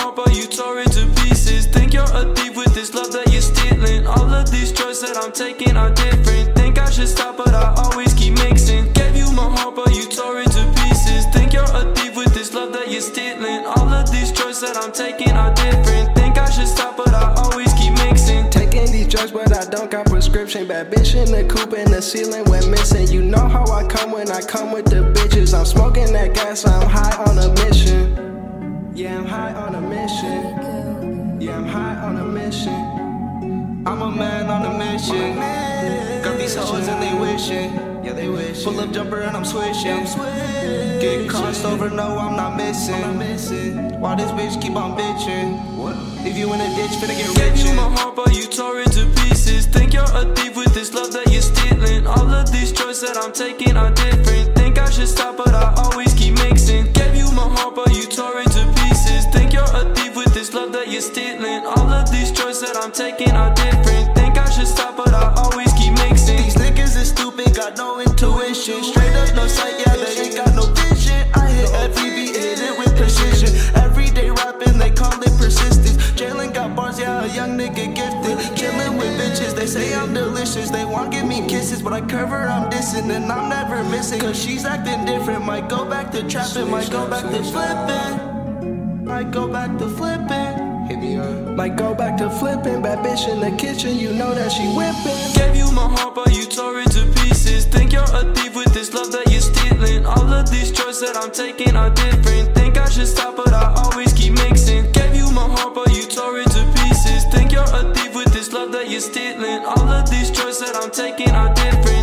heart, but you tore it to pieces. Think you're a thief with this love that you're stealing. All of these drugs that I'm taking are different. Think I should stop, but I always keep mixing. Gave you my heart, but you tore it to pieces. Think you're a thief with this love that you're stealing. All of these drugs that I'm taking are different. Think I should stop, but I always keep mixing. Taking these drugs, but I don't got prescription. Bad bitch in the coupe and the ceiling went missing. You know how I come when I come with the bitches. I'm smoking that gas, I'm high on a mission. Yeah, I'm high on a mission. Yeah, I'm high on a mission. I'm a man on a mission. Got these hoes and they wishing. Yeah, they wish. Pull up jumper and I'm swishing. Get crossed over, no, I'm not missing. Why this bitch keep on bitching? What? If you in a ditch, finna get rich. Gave you my heart, but you tore it to pieces. Think you're a thief with this love that you're stealing. All of these drugs that I'm taking are different. Think I should stop, but I always keep mixing. Gave you my heart, but you tore it to pieces. Think you're a thief with this love that you're stealing. All of these drugs that I'm taking are different. Think I should stop, but I always keep mixing. These niggas is stupid, got no intuition. Straight up, no sight, yeah, they ain't got no vision. I hit every beat, hit it with precision. Everyday rapping, they call it persistence. Jalen got bars, yeah, a young nigga gifted. Chillin' with bitches, they say I'm delicious. They want give me kisses, but I curve her, I'm dissing. And I'm never missing, cause she's acting different. Might go back to trapping, might go back to flipping. Might go back to flipping. Hit me up. Might go back to flipping. Bad bitch in the kitchen, you know that she whipping. Gave you my heart, but you tore it to pieces. Think you're a thief with this love that you're stealing. All of these drugs that I'm taking are different. Think I should stop, but I always keep mixing. Gave you my heart, but you tore it to pieces. Think you're a thief with this love that you're stealing. All of these drugs that I'm taking are different.